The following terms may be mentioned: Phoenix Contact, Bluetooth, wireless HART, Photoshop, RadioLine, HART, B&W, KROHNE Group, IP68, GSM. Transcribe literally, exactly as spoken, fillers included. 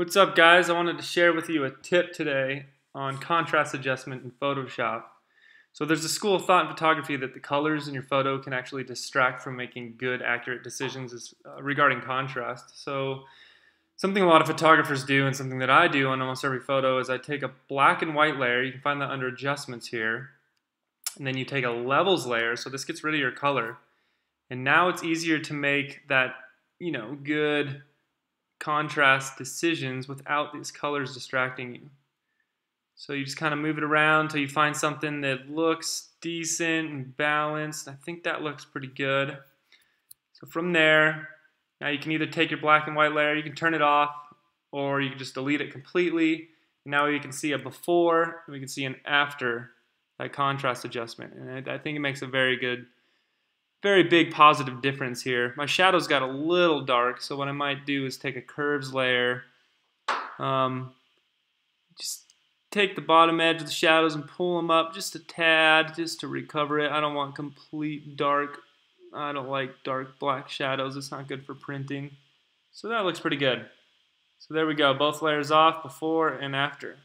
What's up, guys? I wanted to share with you a tip today on contrast adjustment in Photoshop. So there's a school of thought in photography that the colors in your photo can actually distract from making good, accurate decisions regarding contrast. So something a lot of photographers do, and something that I do on almost every photo, is I take a black and white layer. You can find that under adjustments here. And then you take a levels layer, so this gets rid of your color. And now it's easier to make that, you know, good contrast decisions without these colors distracting you. So you just kind of move it around till you find something that looks decent and balanced. I think that looks pretty good. So from there, now you can either take your black and white layer, you can turn it off, or you can just delete it completely. And now you can see a before, and we can see an after that contrast adjustment. And I think it makes a very good very big positive difference here. My shadows got a little dark, so what I might do is take a curves layer, um, just take the bottom edge of the shadows and pull them up just a tad, just to recover it. I don't want complete dark. I don't like dark black shadows. It's not good for printing. So that looks pretty good. So there we go, both layers off, before and after.